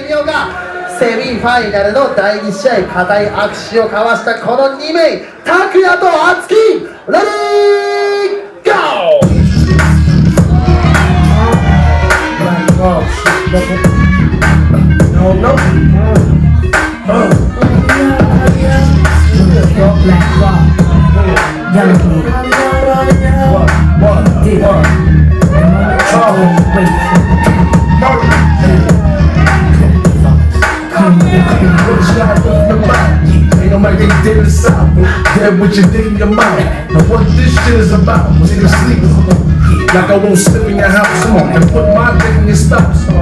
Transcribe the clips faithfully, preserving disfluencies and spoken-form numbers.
ってみようか。セミファイナルのだいに試合、固い握手を交わしたこのにめい、拓也と敦樹、レディーゴー。No, no. Get what you think in your mind. Now what this shit is about, was in your sleep. Like I won't slip in your house and put my dick in your spouse. I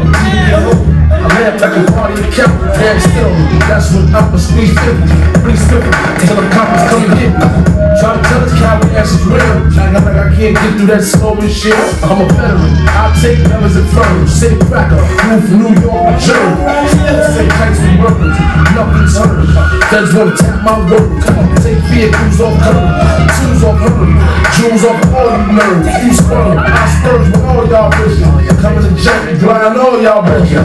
laugh like a party of cow, and still, that's what I'm a sneeze fifty. Please feel me, till the cops come and hit me. Try to tell this coward ass is real. I know like I can't get through that slow and shit. I'm a veteran, I'll take members and firms. Say cracker, move from New York to Germany. Still say thanks for workers, nothing's heard. That's one tap my work. Come on, take vehicles off curb, twos off hurry, jewels off all you nerds. You squirm, I splurge with all y'all vision. Coming to jack and blind all y'all vision.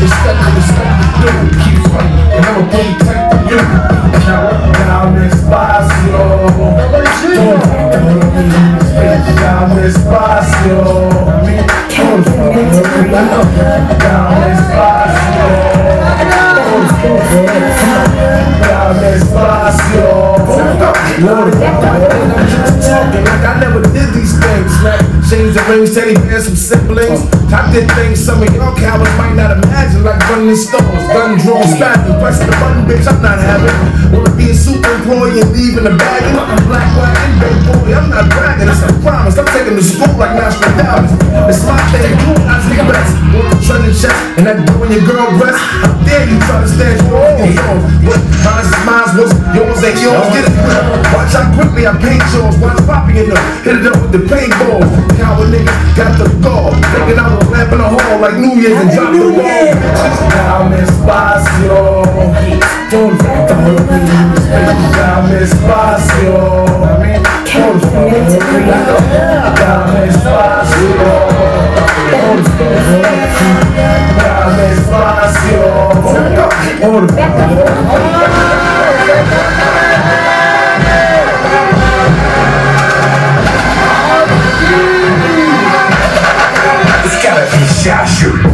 Respect, respect the dude, keep fighting. And I'm a big tech for you. Coward, now I'm Espacio. Down despacio, por favor, down despacio, down despacio. Like I never did these things, man. Chains and rings, teddy bears from siblings. I did things some of y'all cowards might not imagine, like running stores, gun drawn, stabbing, pressing the button, bitch. I'm not having. Wanna be a super employee and leaving the bag. I'm black, white, and baby boy. I'm not bragging. It's a promise. I'm taking the school like national dollars. It's my thing. Cool, I take best. Want the treasure chest and that doing your girl breast. How dare you try to stand your own yours? But mine is mine, what's yours ain't yours. Get it quick. Watch how quickly I paint yours. Watch popping it up. Hit it up with the paintballs. Coward niggas got the gall. Thinking I was lapping the hall like New Year's and dropping the wall. Just down despacio. Don't let the hurt me. Down despacio. Por favor. Dame espacio, por favor, dame espacio, por favor. It's gotta be shot shoot.